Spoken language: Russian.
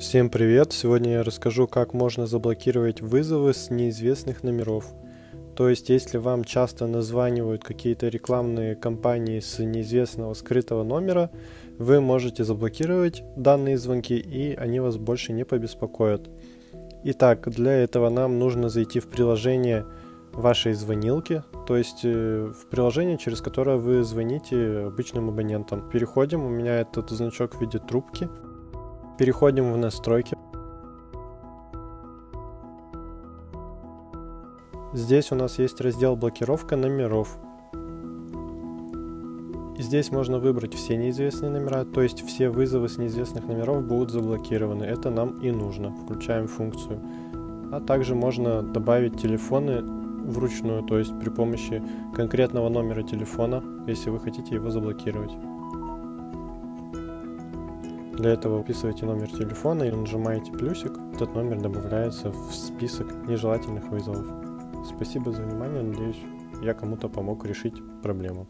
Всем привет! Сегодня я расскажу, как можно заблокировать вызовы с неизвестных номеров. То есть, если вам часто названивают какие-то рекламные кампании с неизвестного скрытого номера, вы можете заблокировать данные звонки, и они вас больше не побеспокоят. Итак, для этого нам нужно зайти в приложение вашей звонилки, то есть в приложение, через которое вы звоните обычным абонентам. Переходим, у меня этот значок в виде трубки. Переходим в настройки. Здесь у нас есть раздел «Блокировка номеров». Здесь можно выбрать все неизвестные номера, то есть все вызовы с неизвестных номеров будут заблокированы. Это нам и нужно. Включаем функцию. А также можно добавить телефоны вручную, то есть при помощи конкретного номера телефона, если вы хотите его заблокировать. Для этого вписываете номер телефона и нажимаете плюсик. Этот номер добавляется в список нежелательных вызовов. Спасибо за внимание, надеюсь, я кому-то помог решить проблему.